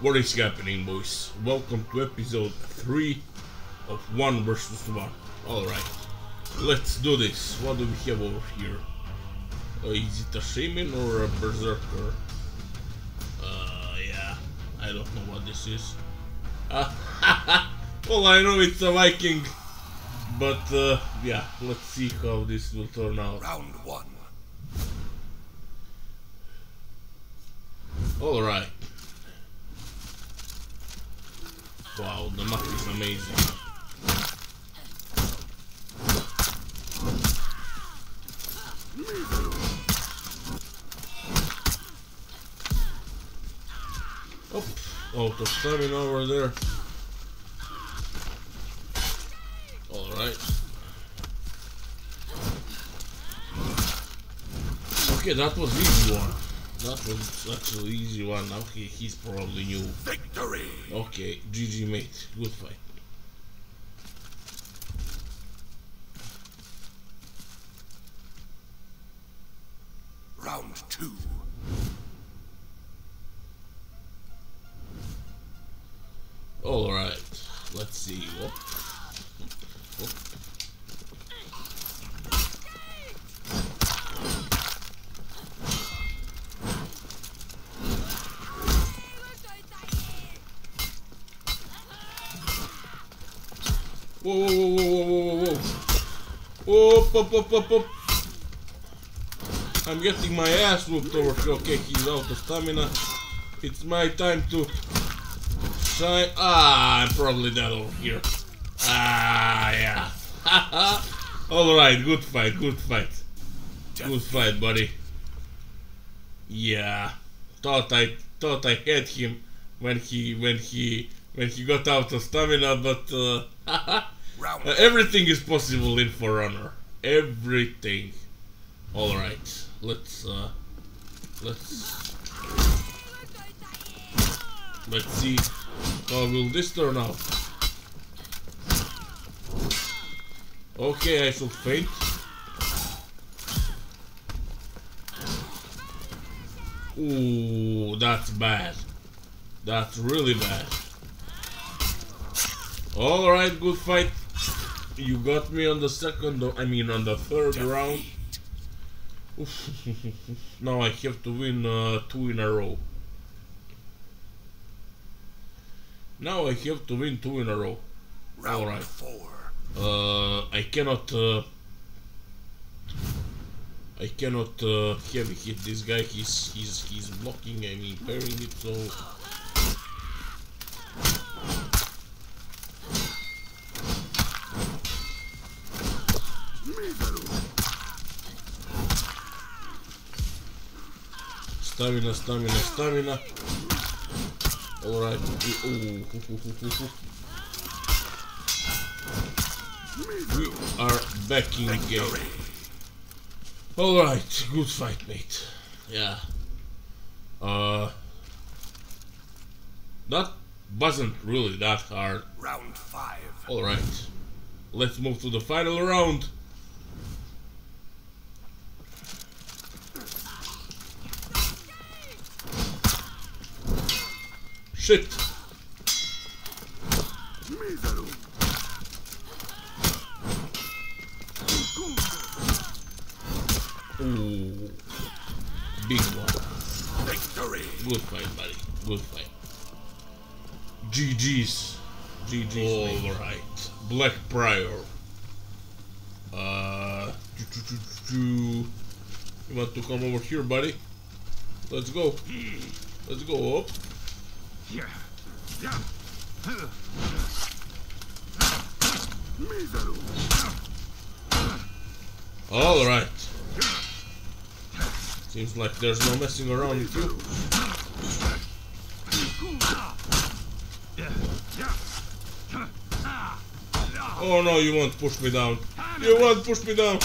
What is happening, boys? Welcome to episode 3 of 1 versus 1. Alright, let's do this. What do we have over here? Is it a Shaman or a Berserker? Yeah, I don't know what this is. Well, I know it's a Viking, but yeah, let's see how this will turn out. Round 1. Alright. Wow, the map is amazing. Oh, out of stamina over there. Alright. Okay, that was easy one. That was actually easy one. Okay, he's probably new. Victory. Okay, GG mate, good fight. Round 2. All right, let's see. Whoa, whoa, whoa, whoa, whoa, whoa. Up, up, up, up, up. I'm getting my ass whooped over here. Okay, he's out of stamina. It's my time to shine. Ah, I'm probably dead over here. Ah, yeah. Alright, good fight, good fight. Good fight, buddy. Yeah. Thought I had him when he got out of stamina, but everything is possible in For Honor. Everything. All right, let's see how will this turn out. Okay, I should faint. Ooh, that's bad. That's really bad. All right, good fight. You got me on the second. I mean, on the third round. Now I have to win 2 in a row. Now I have to win 2 in a row. Round 4. I cannot heavy hit this guy. He's blocking. I mean, parrying it. So. Stamina, stamina, stamina. Alright. We are back in the game. Alright, good fight, mate. Yeah. That wasn't really that hard. Round 5. Alright. Let's move to the final round. Shit. Ooh. Big one. Victory. Good fight, buddy. Good fight. GG's. GG's. Alright. Black Prior. You want to come over here, buddy? Let's go. Let's go up. Yeah. All right. Seems like there's no messing around with you. Oh no, you won't push me down. You won't push me down.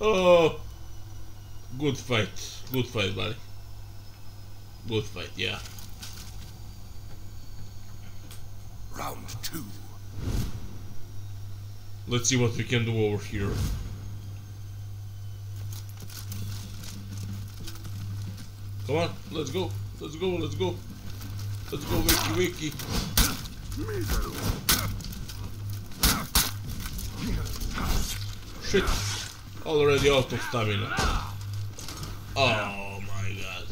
Oh. Good fight, buddy. Good fight, yeah. Round 2. Let's see what we can do over here. Come on, let's go. Let's go, let's go. Let's go, Wiki, Wiki. Shit. Already out of stamina. Oh my god.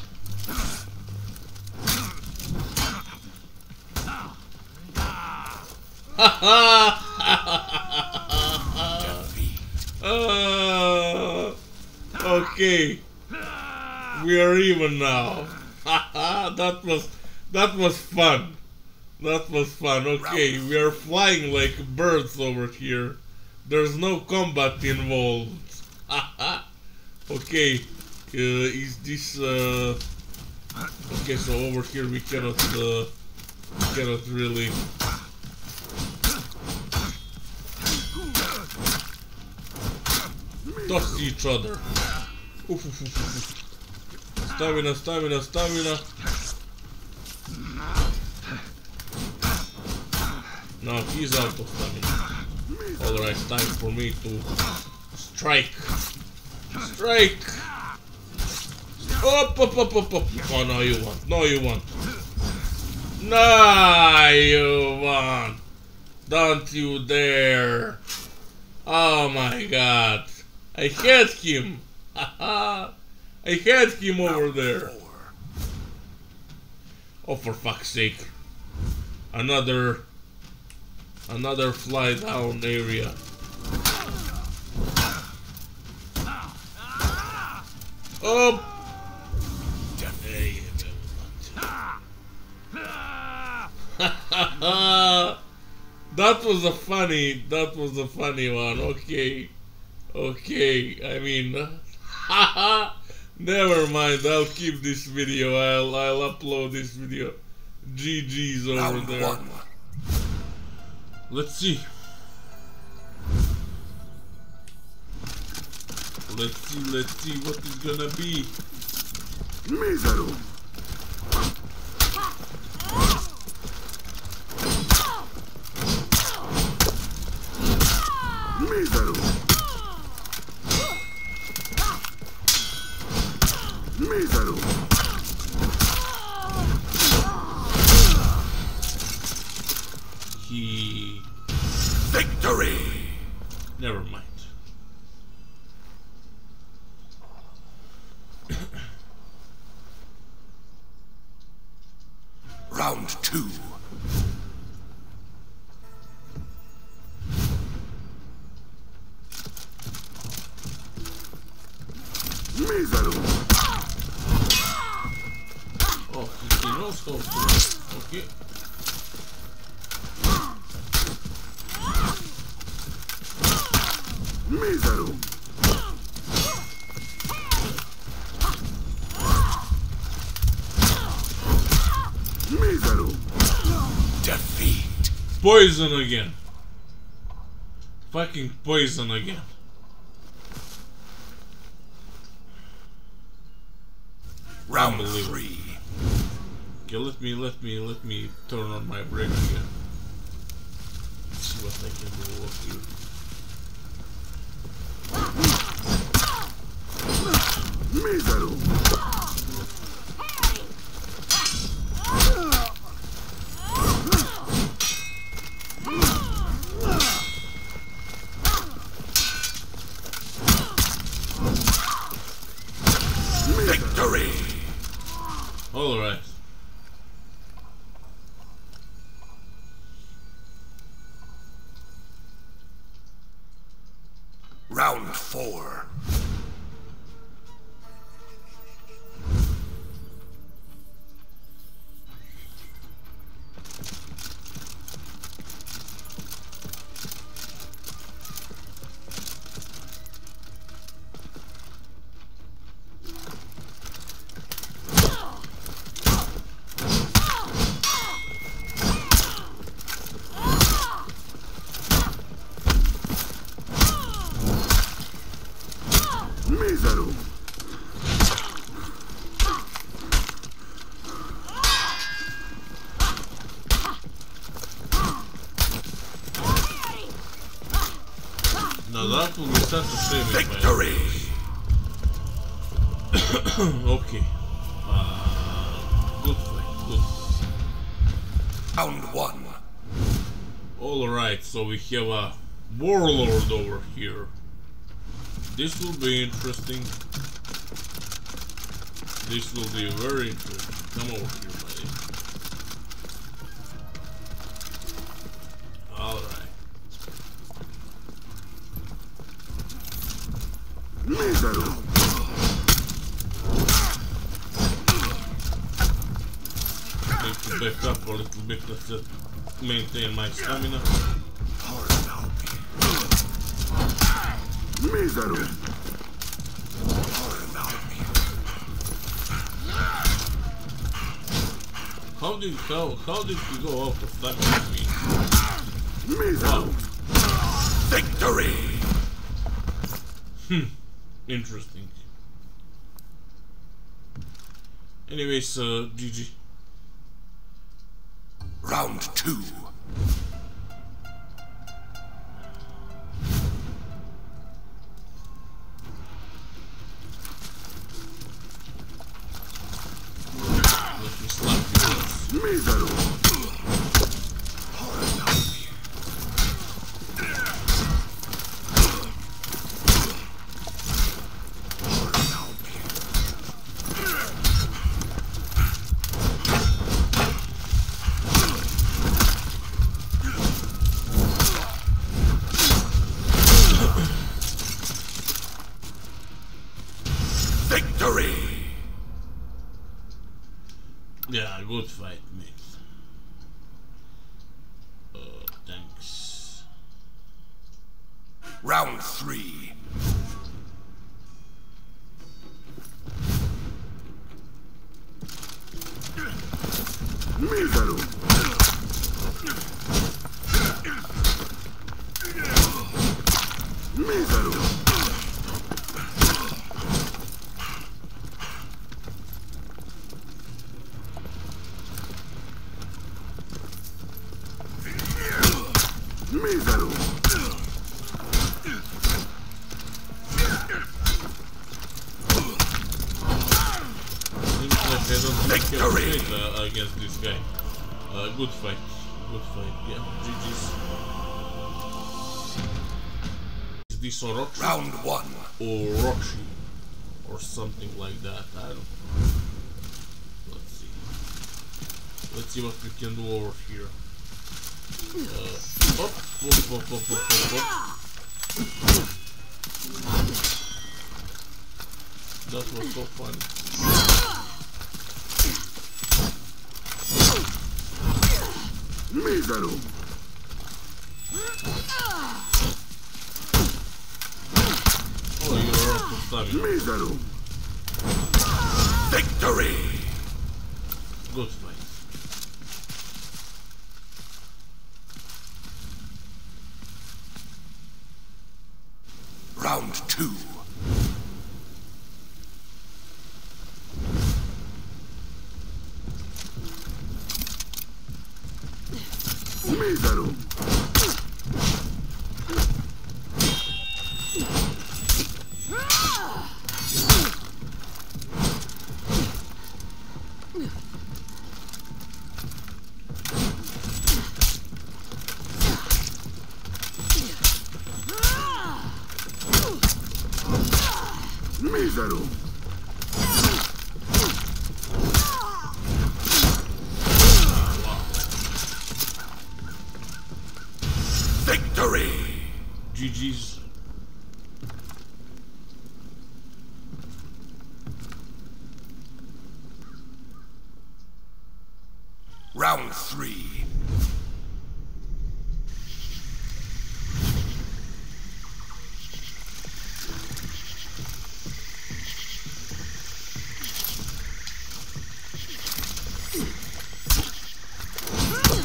Okay. We are even now. That was fun. That was fun. Okay, we are flying like birds over here. There's no combat involved. Okay, is this? Okay, so over here we cannot really. Toss each other. Oof, oof, oof, oof. Stamina, stamina, stamina. Now he's out of stamina. Alright, time for me to strike. Strike! Up, up, up, up, up. Oh, no, you won't. No, you won't. No, you won't. Don't you dare. Oh my god. I had him. Haha. I had him over there. Oh, for fuck's sake. Another fly down area. Oh! That was a funny one. Okay. Okay. I mean, haha. Never mind, I'll keep this video, I'll upload this video. GG's over there. Let's see. Let's see what it's gonna be. Miserum! Miserum! Miserum. He... Victory! Never mind. Round 2. Miserum. Okay. Miserum. Miserum. Defeat. Poison again. Fucking poison again. Round 3. Okay, let me turn on my brake again. Let's see what I can do up here. Miserum. Victory. All right. Round 4. Victory. Okay. Round one. Alright, so we have a warlord over here. This will be interesting. This will be very interesting. Come over here, buddy. Alright. Need to back up a little bit, let's just maintain my stamina. Misery. How did you go out of that with me? Wow. Victory. Interesting. Anyways, GG. Round two. Yeah, good fight, mate. Thanks. Round three. Misery. Against this guy. Good fight, yeah, GG's. Is this Orochi? Round one. Orochi, or something like that, I don't know. Let's see. Let's see what we can do over here. That was so funny. Misery. Oh, you're up to Misery. Victory. Good fight. Round two. Victory! GG's. Round three. Victory.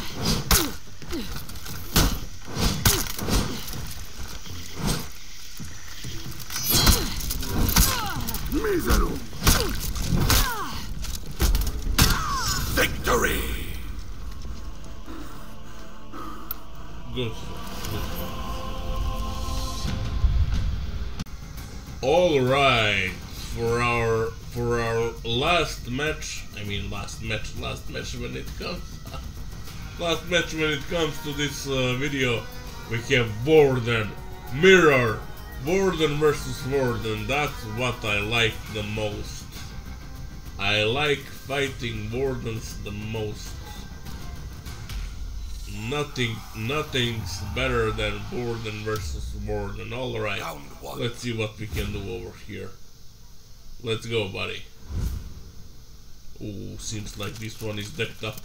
Good. All right, for our last match when it comes to this video, we have Warden versus Warden. That's what I like the most. I like fighting Wardens the most. Nothing's better than Warden versus Warden. All right, let's see what we can do over here. Let's go, buddy. Ooh, seems like this one is decked up.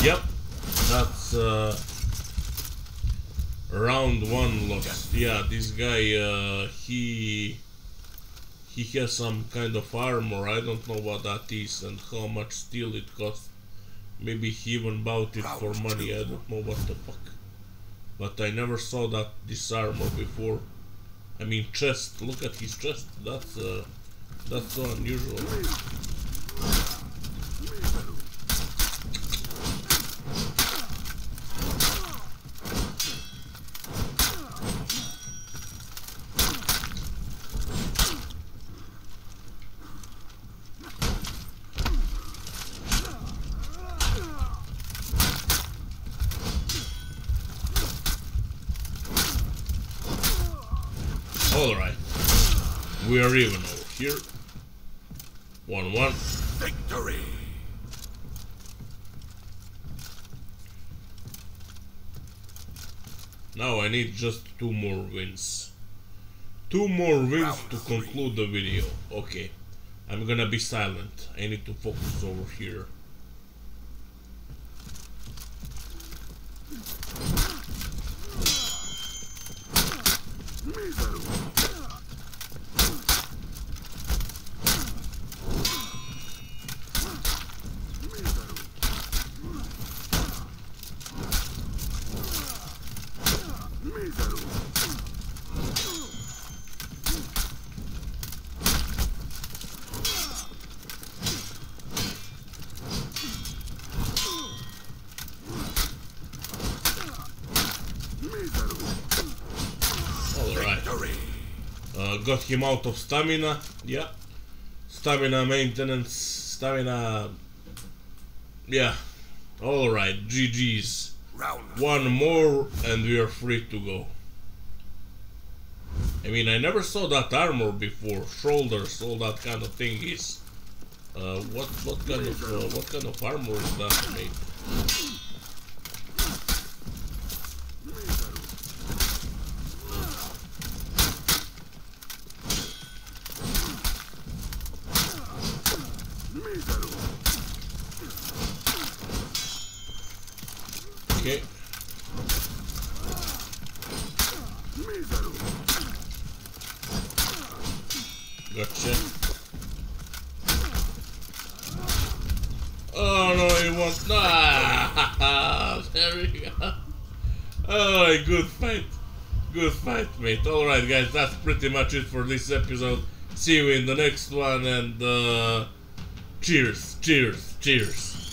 Yep, that's round one loss. Yeah, this guy, he has some kind of armor. I don't know what that is and how much steel it costs. Maybe he even bought it for money. I don't know what the fuck. But I never saw this armor before. I mean, chest. Look at his chest. That's so unusual. Alright, we are even over here. 1-1. Victory! Now I need just 2 more wins. 2 more wins to conclude the video. Okay, I'm gonna be silent. I need to focus over here. Got him out of stamina, yeah. Stamina maintenance, stamina. Yeah. Alright, GG's. One more and we are free to go. I mean, I never saw that armor before. Shoulders, all that kind of thing is. What kind of armor is that made? Okay. Gotcha. Oh no, he was not. There we go. Oh, good fight. Good fight, mate. Alright, guys, that's pretty much it for this episode. See you in the next one, and cheers, cheers, cheers.